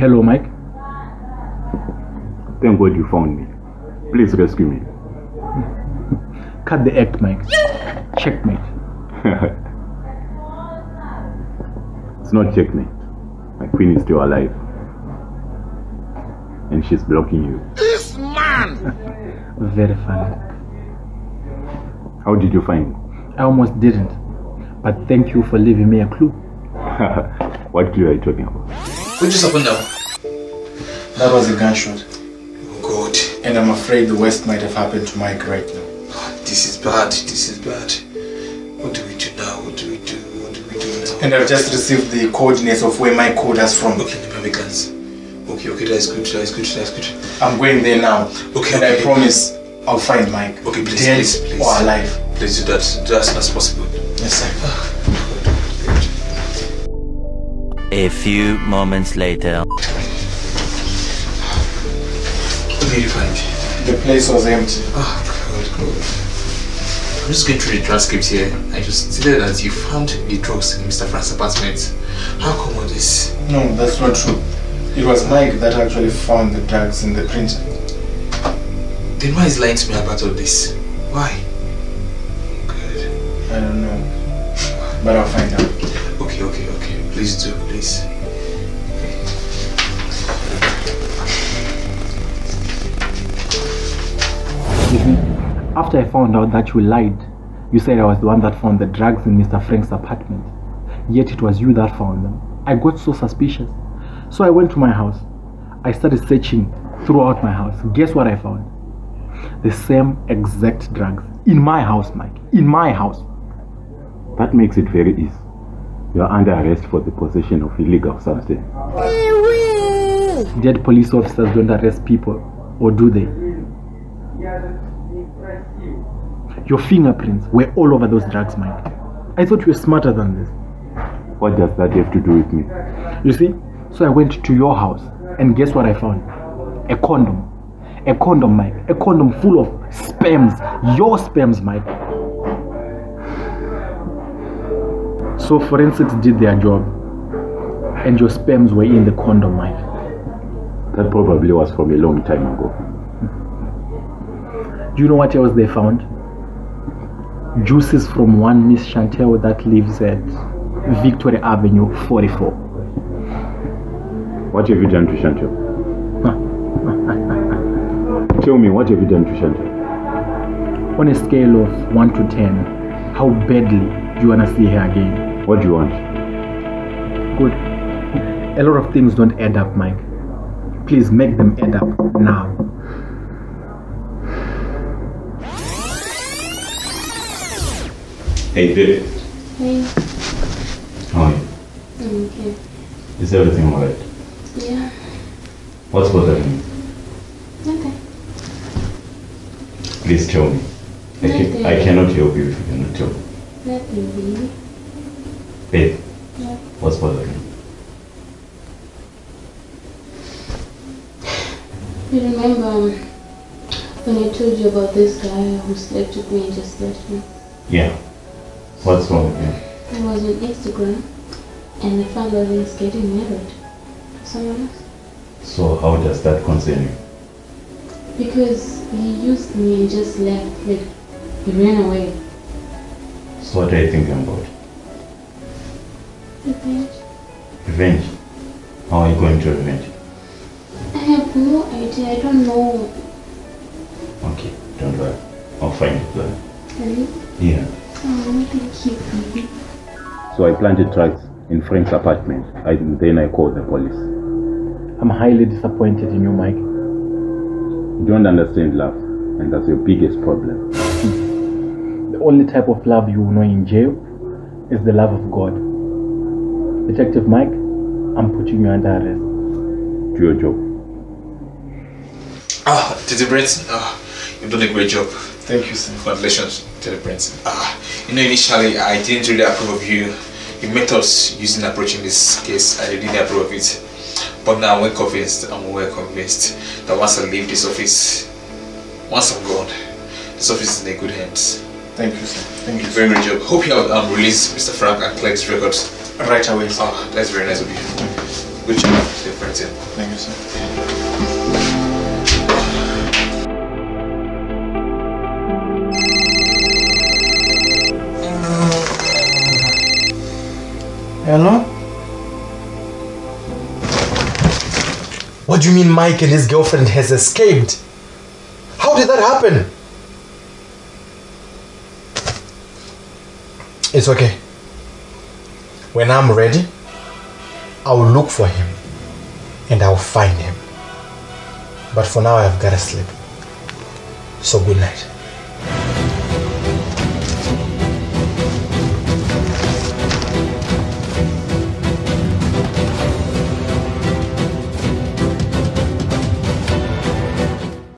Hello, Mike. Thank God you found me. Please rescue me. Cut the act, Mike. Checkmate. It's not checkmate. My queen is still alive. And she's blocking you. This man! Very funny. How did you find me? I almost didn't. But thank you for leaving me a clue. What clue are you talking about? What just happened now? That was a gunshot. Oh God. And I'm afraid the worst might have happened to Mike right now. This is bad. This is bad. What do we do now? What do we do? What do we do now? And I've just received the coordinates of where Mike called us from. Okay, the Americans. Okay, that's good, that's good. I'm going there now. Okay, and I promise I'll find Mike. Okay, please, dead please. Or alive. Please do that, just as possible. Yes, sir. A few moments later. What did you find? The place was empty. Oh, God. I'm just going through the transcripts here. I just stated that you found the drugs in Mr. Frank's apartment. How come all this? No, that's not true. It was Mike that actually found the drugs in the printer. Then why is lying to me about all this? Why? Good. I don't know. But I'll find out. Okay. Please do, please. After I found out that you lied, you said I was the one that found the drugs in Mr. Frank's apartment. Yet it was you that found them. I got so suspicious. So I went to my house. I started searching throughout my house. Guess what I found? The same exact drugs. In my house, Mike. In my house. That makes it very easy. You are under arrest for the possession of illegal substance. Dead police officers don't arrest people, or do they? Your fingerprints were all over those drugs, Mike. I thought you were smarter than this. What does that have to do with me? You see? So I went to your house, and guess what I found? A condom. A condom, Mike. A condom full of sperms. Your sperms, Mike. So forensics did their job, and your sperms were in the condom, Mike. That probably was from a long time ago. Do you know what else they found? Juices from one Miss Chantel that lives at Victoria Avenue 44. What have you done to Chantel? Tell me, what have you done to Chantel? On a scale of 1 to 10, how badly do you want to see her again? What do you want? Good. A lot of things don't add up, Mike. Please make them add up now. Hey, David. Hey. How are you? I'm okay. Is everything alright? Yeah. What's bothering you? Nothing. Please tell me. I cannot help you if you cannot tell me. Nothing, baby. Babe, yeah. What's bothering you? You remember when I told you about this guy who slept with me and just left me? Yeah. What's wrong with him? I was on Instagram and I found out he was getting married. Someone else. So how does that concern you? Because he used me and just left, like he ran away. So what are you thinking about? Revenge. Revenge? How are you going to revenge? I have no idea, I don't know. Okay, don't worry. I'll find a plan. Really? Yeah. Oh, thank you. So I planted drugs in Frank's apartment and then I called the police. I'm highly disappointed in you, Mike. You don't understand love, and that's your biggest problem. The only type of love you know in jail is the love of God. Detective Mike, I'm putting you under arrest. Do your job. Teddy Brent, you've done a great job. Thank you, sir. Congratulations, Teddy Brent. You know, initially, I didn't really approve of you. Your methods using approaching this case, I didn't approve of it. But now I'm well convinced that once I leave this office, once I'm gone, this office is in good hands. Thank you, sir. Thank you. Very good job. Hope you have released Mr. Frank and Clegg's records right away, sir. That's very nice of you. Good job. Right here. Thank you, sir. Hello? What do you mean Mike and his girlfriend has escaped? How did that happen? It's okay. When I'm ready, I will look for him and I will find him. But for now, I've got to sleep. So good night.